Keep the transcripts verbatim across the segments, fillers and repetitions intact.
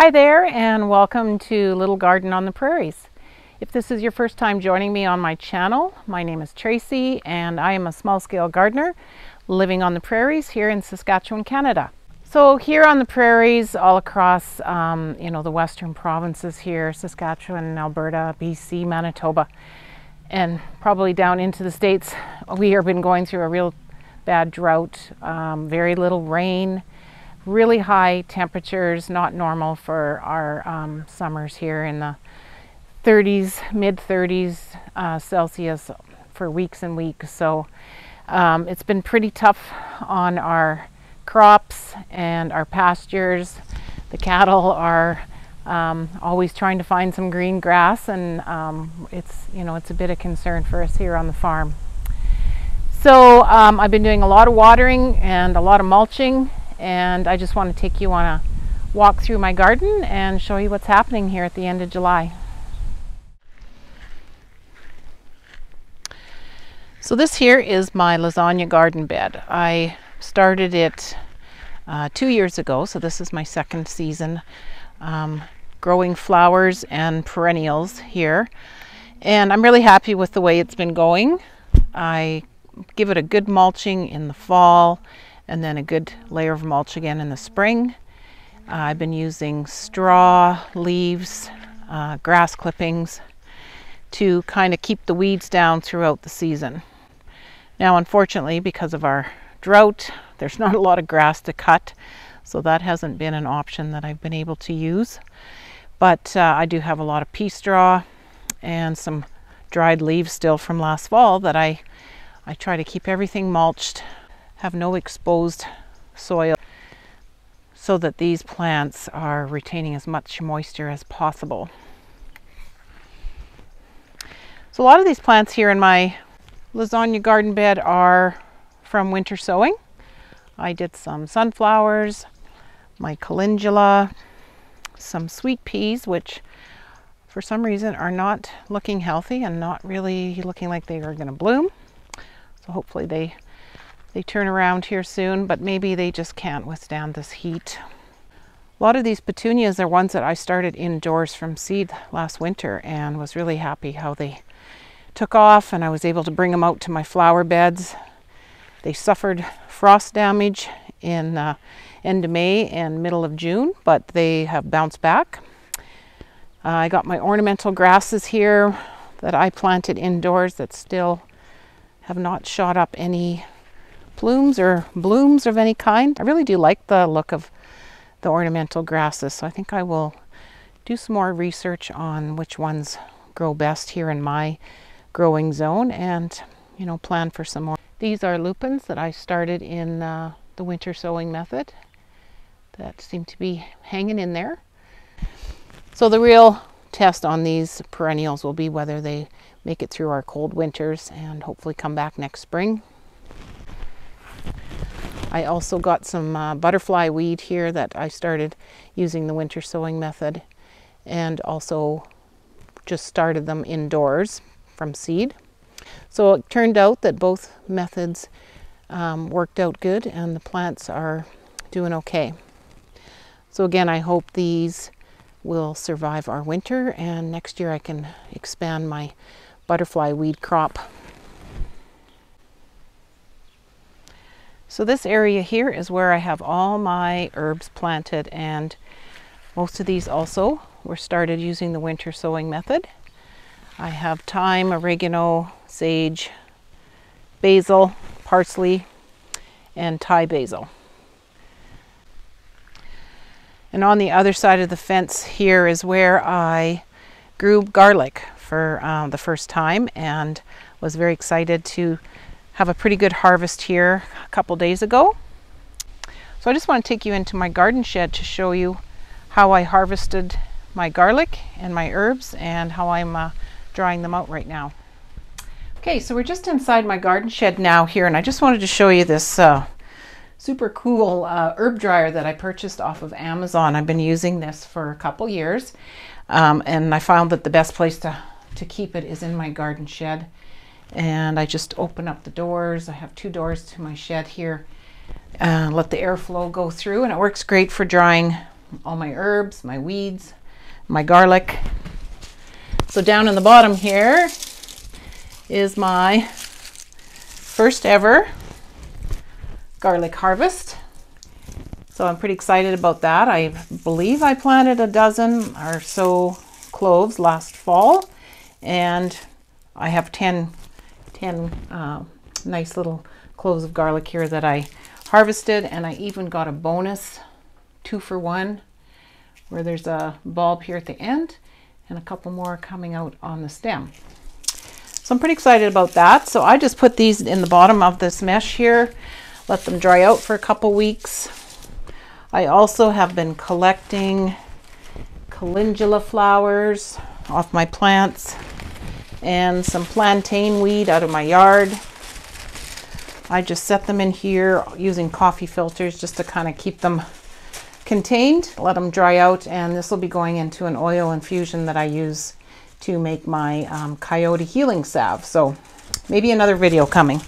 Hi there, and welcome to Little Garden on the Prairies. If this is your first time joining me on my channel, my name is Tracy and I am a small-scale gardener living on the prairies here in Saskatchewan, Canada. So here on the prairies all across um, you know, the western provinces here, Saskatchewan, Alberta, B C, Manitoba, and probably down into the States, we have been going through a real bad drought, um, very little rain, really high temperatures, not normal for our um, summers here in the thirties, mid thirties uh, Celsius for weeks and weeks. So um, it's been pretty tough on our crops and our pastures. The cattle are um, always trying to find some green grass, and um, it's, you know, it's a bit of concern for us here on the farm. So um, I've been doing a lot of watering and a lot of mulching, and I just want to take you on a walk through my garden and show you what's happening here at the end of July. So this here is my lasagna garden bed. I started it uh, two years ago, so this is my second season, um, growing flowers and perennials here, and I'm really happy with the way it's been going. I give it a good mulching in the fall, and then a good layer of mulch again in the spring. Uh, I've been using straw, leaves, uh, grass clippings to kind of keep the weeds down throughout the season. Now, unfortunately, because of our drought, there's not a lot of grass to cut, so that hasn't been an option that I've been able to use. But uh, I do have a lot of pea straw and some dried leaves still from last fall that I, I try to keep everything mulched, have no exposed soil, so that these plants are retaining as much moisture as possible. So a lot of these plants here in my lasagna garden bed are from winter sowing. I did some sunflowers, my calendula, some sweet peas, which for some reason are not looking healthy and not really looking like they are going to bloom. So hopefully they They turn around here soon, but maybe they just can't withstand this heat. A lot of these petunias are ones that I started indoors from seed last winter, and was really happy how they took off, and I was able to bring them out to my flower beds. They suffered frost damage in uh, end of May and middle of June, but they have bounced back. Uh, I got my ornamental grasses here that I planted indoors that still have not shot up any plumes or blooms of any kind. I really do like the look of the ornamental grasses, so I think I will do some more research on which ones grow best here in my growing zone, and, you know, plan for some more. These are lupins that I started in uh, the winter sowing method that seem to be hanging in there. So the real test on these perennials will be whether they make it through our cold winters and hopefully come back next spring. I also got some uh, butterfly weed here that I started using the winter sowing method, and also just started them indoors from seed. So it turned out that both methods um, worked out good, and the plants are doing okay. So again, I hope these will survive our winter, and next year I can expand my butterfly weed crop. So this area here is where I have all my herbs planted, and most of these also were started using the winter sowing method. I have thyme, oregano, sage, basil, parsley, and Thai basil. And on the other side of the fence here is where I grew garlic for um, the first time, and was very excited to have a pretty good harvest here a couple days ago. So I just want to take you into my garden shed to show you how I harvested my garlic and my herbs, and how I'm uh, drying them out right now. Okay, so we're just inside my garden shed now here, and I just wanted to show you this uh, super cool uh, herb dryer that I purchased off of Amazon. I've been using this for a couple years, um, and I found that the best place to, to keep it is in my garden shed. And I just open up the doors. I have two doors to my shed here, and let the airflow go through, and it works great for drying all my herbs, my weeds, my garlic. So down in the bottom here is my first ever garlic harvest. So I'm pretty excited about that. I believe I planted a dozen or so cloves last fall, and I have ten, ten uh, nice little cloves of garlic here that I harvested, and I even got a bonus two for one where there's a bulb here at the end and a couple more coming out on the stem. So I'm pretty excited about that. So I just put these in the bottom of this mesh here, let them dry out for a couple weeks. I also have been collecting calendula flowers off my plants and some plantain weed out of my yard. I just set them in here using coffee filters just to kind of keep them contained, let them dry out, and this will be going into an oil infusion that I use to make my um, coyote healing salve. So maybe another video coming.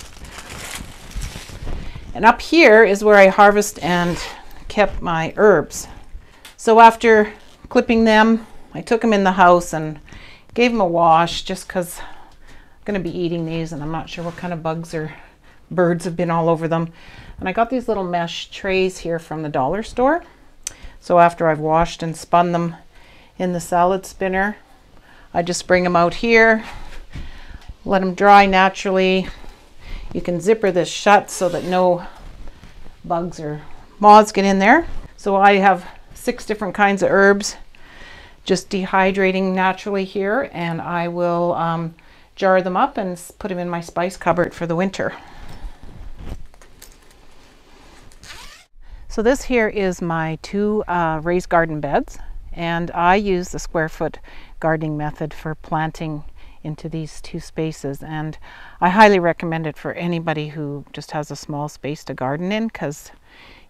And up here is where I harvest and kept my herbs. So after clipping them, I took them in the house and gave them a wash just because I'm going to be eating these and I'm not sure what kind of bugs or birds have been all over them. And I got these little mesh trays here from the dollar store. So after I've washed and spun them in the salad spinner, I just bring them out here, let them dry naturally. You can zipper this shut so that no bugs or moths get in there. So I have six different kinds of herbs just dehydrating naturally here, and I will um, jar them up and put them in my spice cupboard for the winter. So this here is my two uh, raised garden beds, and I use the square foot gardening method for planting into these two spaces, and I highly recommend it for anybody who just has a small space to garden in, because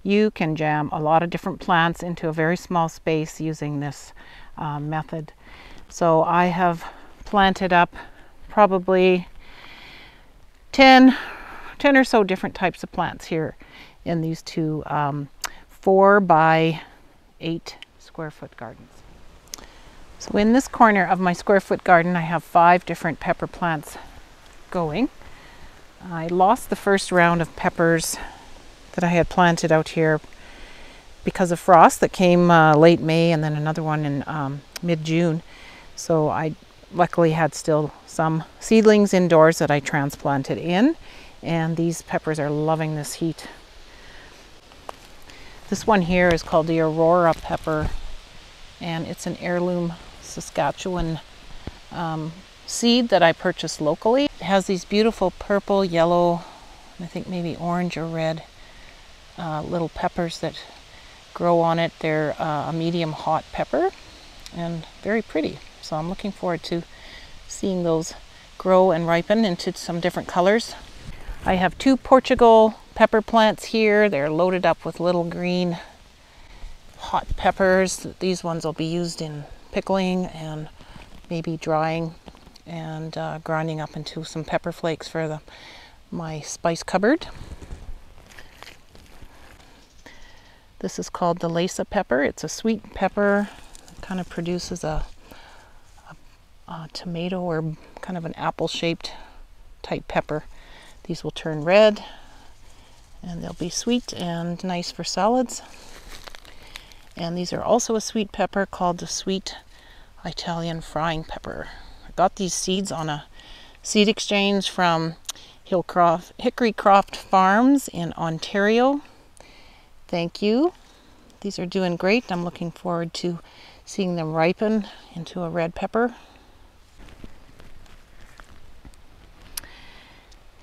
you can jam a lot of different plants into a very small space using this uh, method. So I have planted up probably ten, ten or so different types of plants here in these two um, four by eight square foot gardens. So in this corner of my square foot garden, I have five different pepper plants going. I lost the first round of peppers that I had planted out here because of frost that came uh, late May, and then another one in um, mid-June. So I luckily had still some seedlings indoors that I transplanted in, and these peppers are loving this heat. This one here is called the Aurora pepper, and it's an heirloom Saskatchewan um, seed that I purchased locally. It has these beautiful purple, yellow, and I think maybe orange or red uh, little peppers that grow on it. They're uh, a medium hot pepper and very pretty. So I'm looking forward to seeing those grow and ripen into some different colors. I have two Portugal pepper plants here. They're loaded up with little green hot peppers. These ones will be used in pickling and maybe drying and uh, grinding up into some pepper flakes for the, my spice cupboard. This is called the Laysa pepper. It's a sweet pepper. It kind of produces a, a, a tomato or kind of an apple-shaped type pepper. These will turn red, and they'll be sweet and nice for salads. And these are also a sweet pepper called the Sweet Italian Frying Pepper. I got these seeds on a seed exchange from Hickory Croft Farms in Ontario. Thank you. These are doing great. I'm looking forward to seeing them ripen into a red pepper.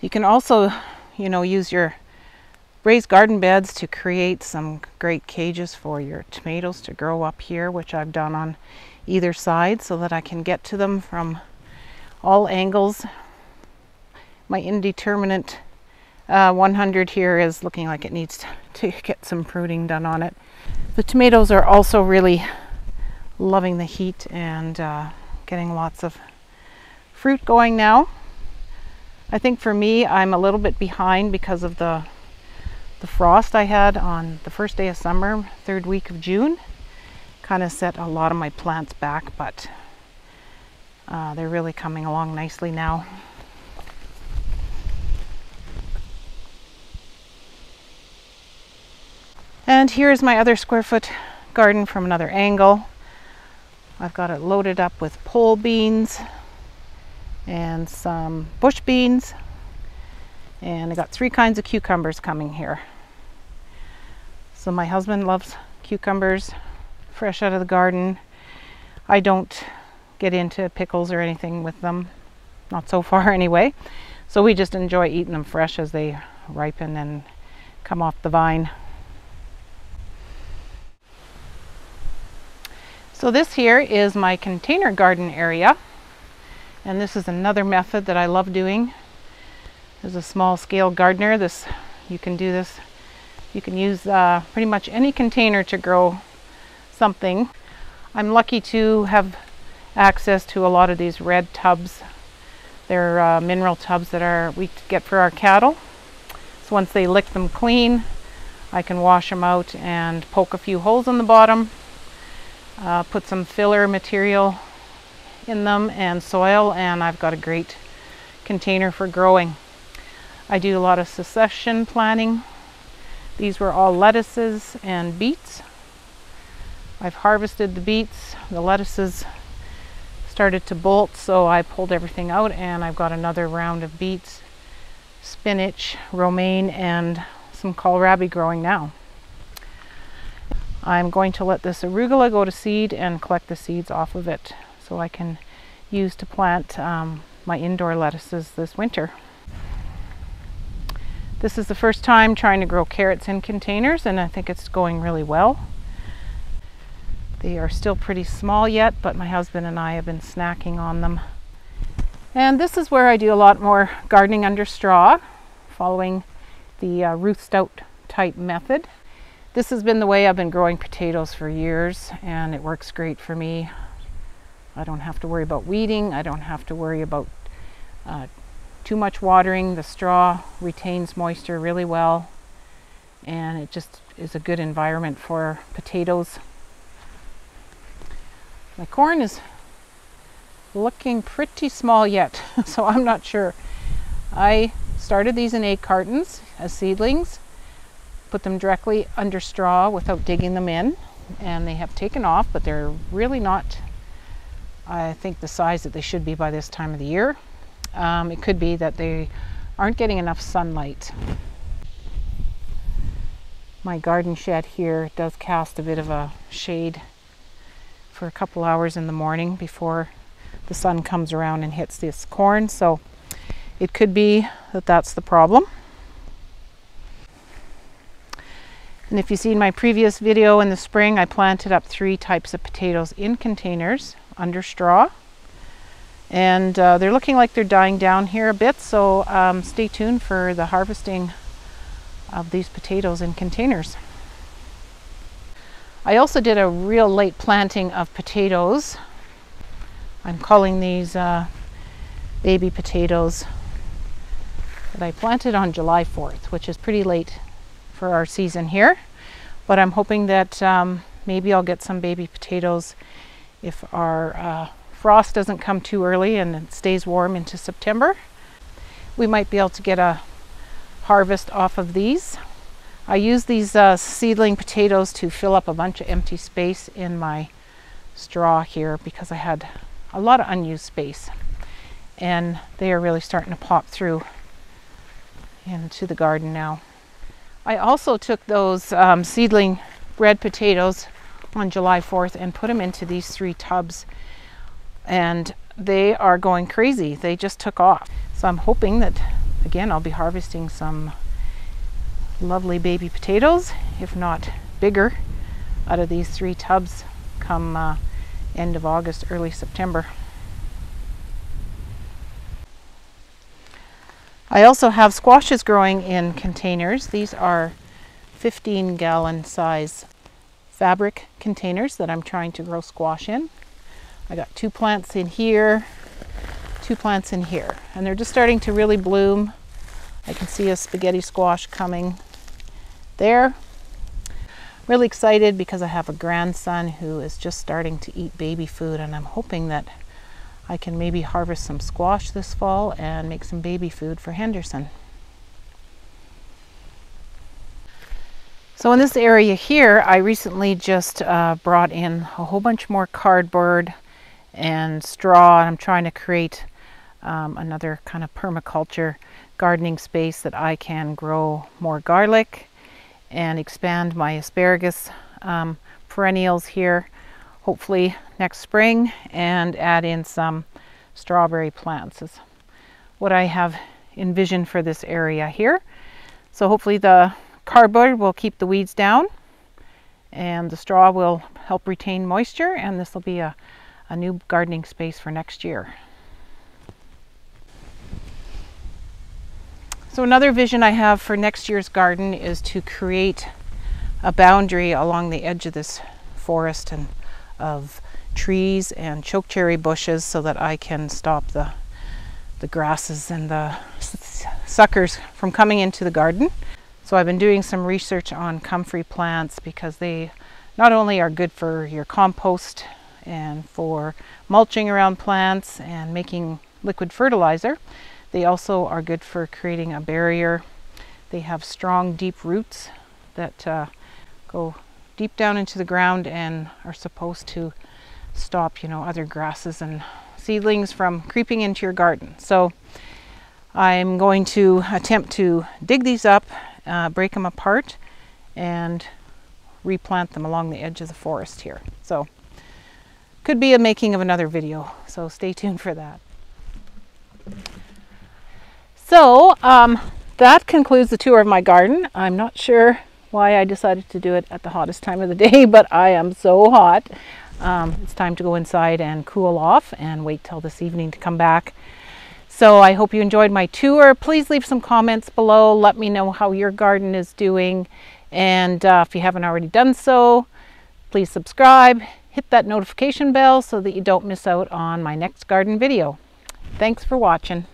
You can also, you know, use your raised garden beds to create some great cages for your tomatoes to grow up here, which I've done on either side so that I can get to them from all angles. My indeterminate uh, one hundred here is looking like it needs to, to get some pruning done on it. The tomatoes are also really loving the heat and uh, getting lots of fruit going now. I think for me, I'm a little bit behind because of the The frost I had on the first day of summer, third week of June. kind of set a lot of my plants back, but uh, they're really coming along nicely now. And here's my other square foot garden from another angle. I've got it loaded up with pole beans and some bush beans, and I got three kinds of cucumbers coming here. So my husband loves cucumbers fresh out of the garden. I don't get into pickles or anything with them, not so far anyway, so we just enjoy eating them fresh as they ripen and come off the vine. So this here is my container garden area, and this is another method that I love doing. As a small scale gardener, this you can do this you can use uh, pretty much any container to grow something. I'm lucky to have access to a lot of these red tubs. They're uh, mineral tubs that are we get for our cattle. So once they lick them clean, I can wash them out and poke a few holes in the bottom. Uh, put some filler material in them and soil, and I've got a great container for growing. I do a lot of succession planting. These were all lettuces and beets. I've harvested the beets. The lettuces started to bolt, so I pulled everything out, and I've got another round of beets, spinach, romaine, and some kohlrabi growing now. I'm going to let this arugula go to seed and collect the seeds off of it so I can use to plant um, my indoor lettuces this winter. This is the first time trying to grow carrots in containers, and I think it's going really well. They are still pretty small yet, but my husband and I have been snacking on them. And this is where I do a lot more gardening under straw, following the uh, Ruth Stout type method. This has been the way I've been growing potatoes for years, and it works great for me. I don't have to worry about weeding. I don't have to worry about uh, too much watering. The straw retains moisture really well, and it just is a good environment for potatoes. My corn is looking pretty small yet, so I'm not sure. I started these in egg cartons as seedlings. Put them directly under straw without digging them in, and they have taken off, but they're really not, I think, the size that they should be by this time of the year. Um, it could be that they aren't getting enough sunlight. My garden shed here does cast a bit of a shade for a couple hours in the morning before the sun comes around and hits this corn, so it could be that that's the problem. And if you've seen my previous video in the spring, I planted up three types of potatoes in containers under straw. And uh, they're looking like they're dying down here a bit, so um, stay tuned for the harvesting of these potatoes in containers. I also did a real late planting of potatoes. I'm calling these uh, baby potatoes that I planted on July fourth, which is pretty late for our season here, but I'm hoping that um, maybe I'll get some baby potatoes if our uh, frost doesn't come too early and it stays warm into September. We might be able to get a harvest off of these. I use these uh, seedling potatoes to fill up a bunch of empty space in my straw here because I had a lot of unused space, and they are really starting to pop through into the garden now. I also took those um, seedling red potatoes on July fourth and put them into these three tubs, and they are going crazy. They just took off. So I'm hoping that, again, I'll be harvesting some lovely baby potatoes, if not bigger, out of these three tubs come uh, end of August, early September. I also have squashes growing in containers. These are fifteen gallon size fabric containers that I'm trying to grow squash in. I got two plants in here, two plants in here, and they're just starting to really bloom. I can see a spaghetti squash coming there. really excited because I have a grandson who is just starting to eat baby food, and I'm hoping that I can maybe harvest some squash this fall and make some baby food for Henderson. So in this area here, I recently just uh, brought in a whole bunch more cardboard and straw, and I'm trying to create um, another kind of permaculture gardening space that I can grow more garlic and expand my asparagus um, perennials here, hopefully next spring, and add in some strawberry plants is what I have envisioned for this area here. So hopefully the cardboard will keep the weeds down and the straw will help retain moisture, and this will be a, a new gardening space for next year. So another vision I have for next year's garden is to create a boundary along the edge of this forest and of trees and chokecherry bushes so that I can stop the, the grasses and the suckers from coming into the garden. So I've been doing some research on comfrey plants because they not only are good for your compost and for mulching around plants and making liquid fertilizer, they also are good for creating a barrier. They have strong, deep roots that uh, go deep down into the ground and are supposed to stop, you know, other grasses and seedlings from creeping into your garden. So I'm going to attempt to dig these up, Uh, break them apart and replant them along the edge of the forest here. So could be a making of another video, so stay tuned for that. So um, that concludes the tour of my garden. I'm not sure why I decided to do it at the hottest time of the day, but I am so hot. Um, it's time to go inside and cool off and wait till this evening to come back. So I hope you enjoyed my tour. Please leave some comments below. Let me know how your garden is doing. And uh, if you haven't already done so, please subscribe. Hit that notification bell so that you don't miss out on my next garden video. Thanks for watching.